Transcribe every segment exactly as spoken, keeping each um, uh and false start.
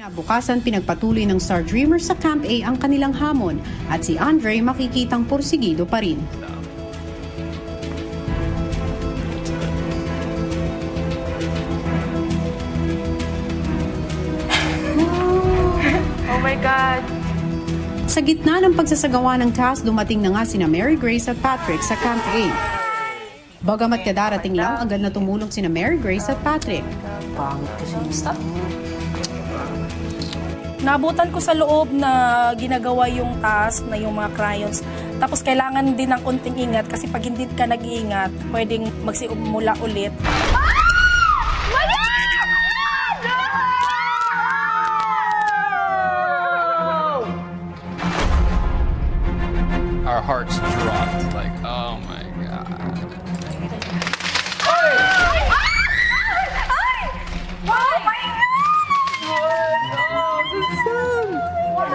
Kinabukasan, pinagpatuloy ng Star Dreamer sa Camp A ang kanilang hamon at si Andre makikitang porsigido pa rin. Oh my God! Sa gitna ng pagsasagawa ng task, dumating na nga sina Mary Grace at Patrick sa Camp A. Bagamat kadarating lang, agad na tumulong sina Mary Grace at Patrick. Pangit kasi yung staff. Naabutan ko sa loob na ginagawa yung task na yung mga crayons. Tapos kailangan din ng konting ingat kasi pag hindi ka nag-iingat, pwedeng magsimula ulit. Ah! Mali! No! Our hearts dropped like, oh my God. Ay! Ay! Ay! Oh my God!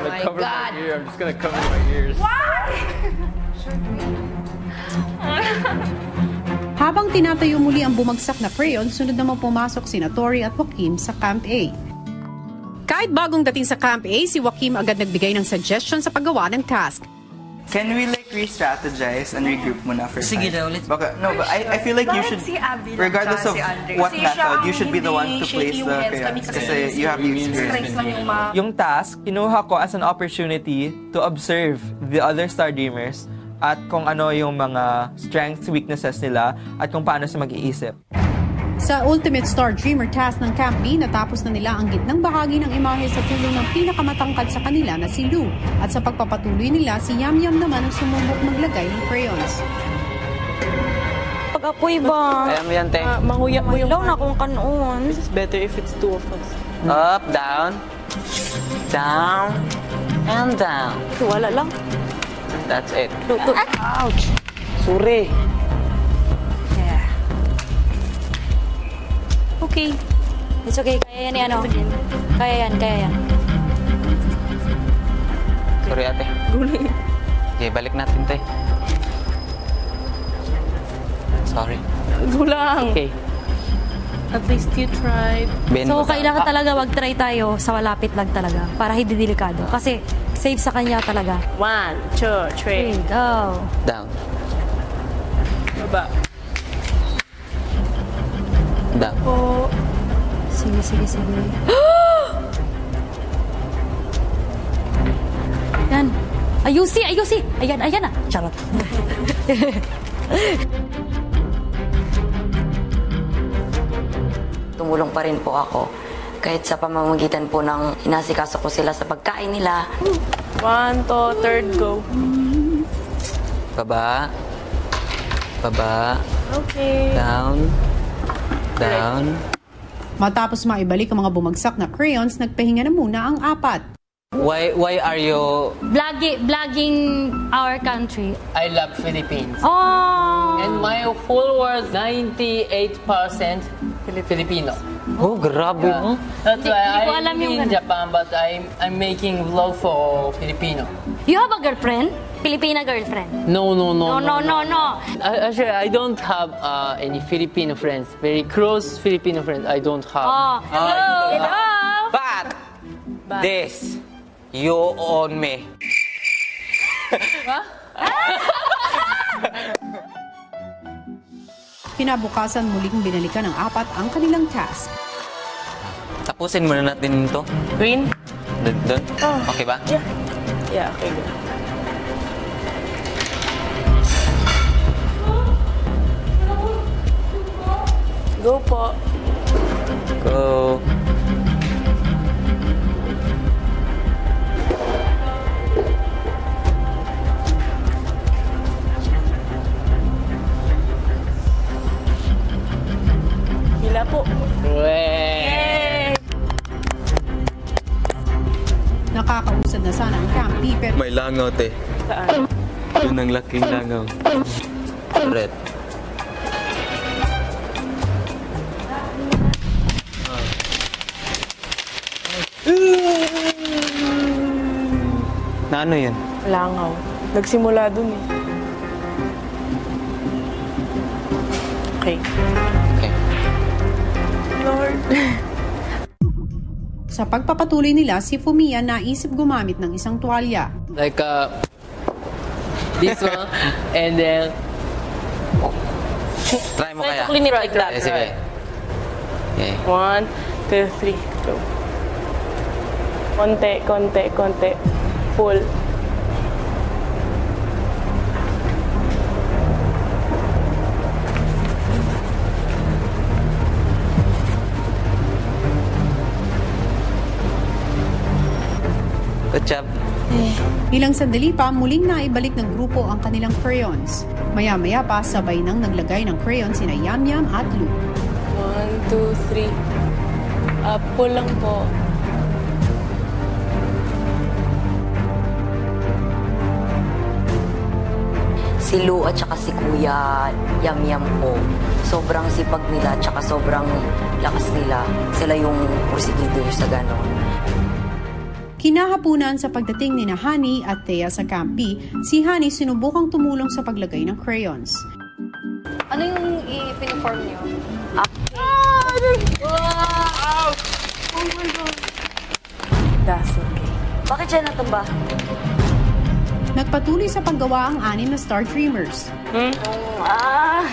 I'm gonna cover my ear. I'm just gonna cover my ears. Habang tinatayo muli ang bumagsak na crayon, sunod namang pumasok sina Tori at Wakim sa Camp A. Kahit bagong dating sa Camp A, si Wakim agad nagbigay ng suggestion sa paggawa ng task. Can we like re-strategize and regroup muna for Sige na ulit. Baka, no, but I, I feel like you should, regardless of what method, you should be the one to place the crayons kasi you have the experience. Yung task, kinuha ko as an opportunity to observe the other Star Dreamers at kung ano yung mga strengths, weaknesses nila at kung paano sila mag-iisip. Sa Ultimate Star Dreamer task ng Camp B, natapos na nila ang gitnang bahagi ng imahe sa tulong ng pinakamatangkad sa kanila na si Lou. At sa pagpapatuloy nila, si Yam Yam naman ang sumubok maglagay ng crayons. Pag-apoy ba? Ayan mo yan, Teng. Uh, Manguya mo yung na kung kanoon. It's better if it's two of us. Up, down, down, and down. Wala lang. That's it. Ouch! Sorry. Okay. It's okay. Kaya yan, ano? Kaya yan, kaya yan. Sorry, ate. Guloy. Okay, balik natin, tay. Sorry. Gulang. Okay. At least you tried. Ben, so, kailangan talaga mag-try tayo sa malapit lang talaga para hindi delikado. Kasi, save sa kanya talaga. One, two, three. three go. Down. Baba. Down. Oh. Sige, sige, sige. Yan. Ayusi, ayusi. Ayan, ayan na. Charot. Tumulong pa rin po ako kahit sa pamamagitan po ng inasikaso ko sila sa pagkain nila. One, two, third, go. Baba. Baba. Okay. Down. Down. Matapos maibalik ang mga bumagsak na crayons, nagpahinga na muna ang apat. Why why are you Blagi, blogging our country? I love Philippines. Oh. And my full world ninety-eight percent Filipino. Oh, grabe. Yeah. That's why I'm in Japan, but I'm I'm making vlog for Filipino. You have a girlfriend? Filipina girlfriend? No, no, no, no, no, no, no. Actually, I don't have uh, any Filipino friends. Very close Filipino friends. I don't have. Oh, hello, uh, hello. But, but this, you own me. Huh? Kinabukasan muling binalikan ng apat ang kanilang task. Tapusin muna natin ito. Green. Doon? Oh. Okay ba? Yeah. Yeah, okay. Go po. Go. Hila po. Yay! Nakakausad na sana ang Camp B, pero... May langaw, te. Saan? Yun ang laking langaw. Red. Na ano yun? Langaw. Nagsimula dun eh. Okay. Okay. Lord. Sa pagpapatuloy nila, si Fumiya naisip gumamit ng isang tuwalya. Like, uh, this one, and then... Try mo kaya. Clean it like that, right? Sige. Okay. One, two, three, go. Konti, konti, konti. Full. Good job. Ilang sandali pa, muling naibalik ng grupo ang kanilang crayons. Maya-maya pa, sabay nang naglagay ng crayons sina Yam Yam at Lou. One, two, three. Uh, pull lang po. Si Lou at saka si Kuya Yam Yam po, sobrang sipag nila at saka sobrang lakas nila. Sila yung porsigido sa ganon. Kinahapunan sa pagdating ni Hanie at Thea sa Camp B, si Hanie sinubukang tumulong sa paglagay ng crayons. Ano yung i-uniform niyo? Ah. Wow! Oh my God! That's okay. Bakit dyan natumba? Nagpatuloy sa paggawa ang anim na Star Dreamers. Hmm? Ah!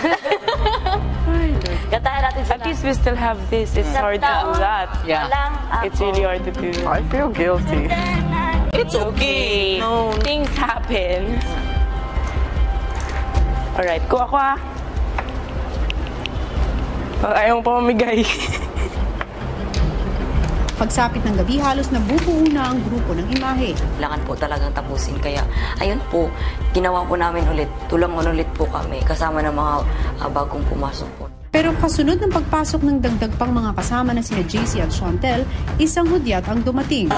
At least we still have this. It's hard to do that. Yeah. It's really hard to do. I feel guilty. It's okay. No. Things happen. Alright, kuha ko ah. Ayaw pa mamigay. Pagsapit ng gabi, halos nabubuo na ang grupo ng imahe. Kailangan po talagang tapusin. Kaya, ayun po, ginawa po namin ulit. Tulangon ulit po kami kasama ng mga uh, bagong pumasok po. Pero kasunod ng pagpasok ng dagdag pang mga kasama na sina J C at Shawntel, isang hudyat ang dumating.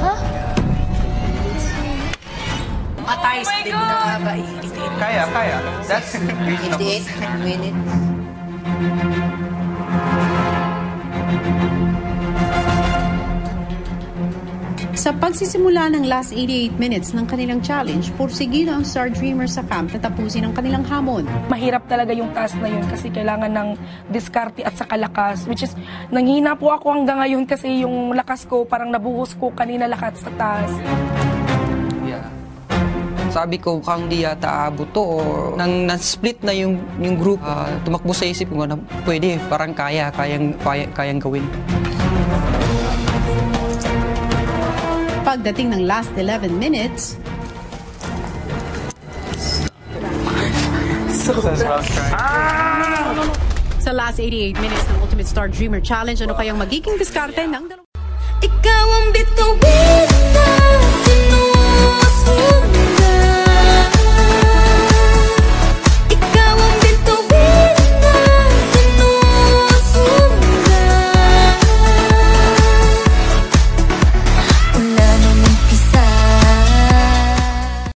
Huh? Matay sa din na ba? Kaya, kaya. That's reasonable. eighty-eight minutes. Sa pagsisimula ng last eighty-eight minutes ng kanilang challenge, pursigi na ang Star Dreamer sa camp na tapusin ang kanilang hamon. Mahirap talaga yung task na yun kasi kailangan ng diskarte at saka lakas, which is, nanghina po ako hanggang ngayon kasi yung lakas ko, parang nabuhos ko kanina lakas sa task. Yeah. Sabi ko, kung di yata aabot to, o nang na-split na yung, yung group, uh, tumakbo sa isip ko na pwede, parang kaya, kayang, kayang, kayang gawin. Pagdating ng last eleven minutes, sa last eighty-eight minutes ng Ultimate Star Dreamer Challenge, ano kayang magiging diskarte ng dalawa? Ikaw ang bituin na